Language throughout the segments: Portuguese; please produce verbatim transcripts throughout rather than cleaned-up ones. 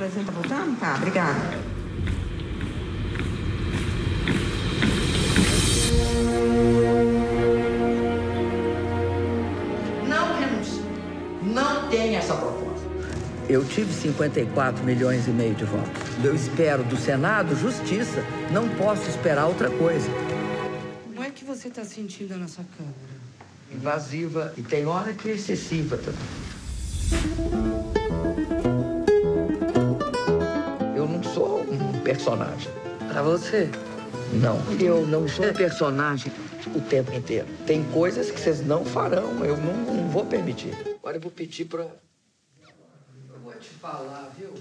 Brasil tá voltando? Tá, obrigada. Não renuncie. Não tem essa proposta. Eu tive cinquenta e quatro milhões e meio de votos. Eu espero do Senado justiça. Não posso esperar outra coisa. Como é que você está sentindo na sua Câmara? Invasiva e tem hora que é excessiva também. Eu não sou um personagem. Pra você? Não. Eu não sou personagem o tempo inteiro. Tem coisas que vocês não farão, eu não, não vou permitir. Agora eu vou pedir pra... Eu vou te falar, viu?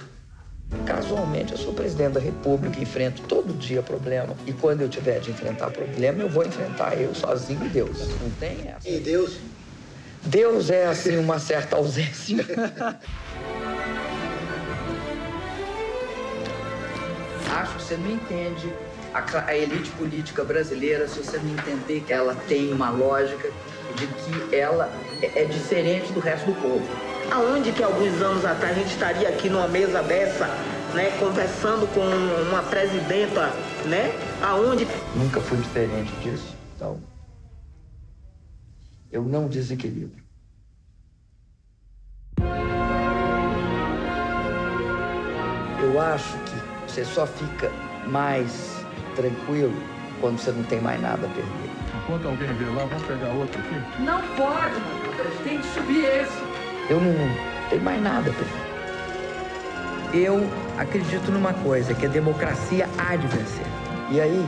Casualmente, eu sou presidente da República, enfrento todo dia problema. E quando eu tiver de enfrentar problema, eu vou enfrentar eu sozinho e Deus. Não tem essa. E Deus? Deus é, assim, uma certa ausência. Acho que você não entende a, a elite política brasileira se você não entender que ela tem uma lógica de que ela é, é diferente do resto do povo. Aonde que alguns anos atrás a gente estaria aqui numa mesa dessa, né, conversando com uma presidenta, né? Aonde? Nunca fui diferente disso, então eu não desequilibro. Eu acho que você só fica mais tranquilo quando você não tem mais nada a perder. Enquanto alguém vê lá, vamos pegar outro aqui? Não pode, mano. A gente tem que subir esse. Eu não tenho mais nada a perder. Eu acredito numa coisa, que a democracia há de vencer. E aí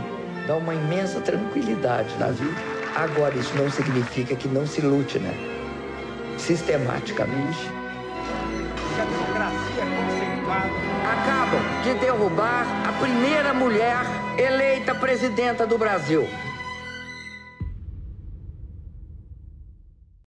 dá uma imensa tranquilidade na vida. Agora, isso não significa que não se lute, né? Sistematicamente. A democracia conceituada. Acabam de derrubar a primeira mulher eleita presidenta do Brasil.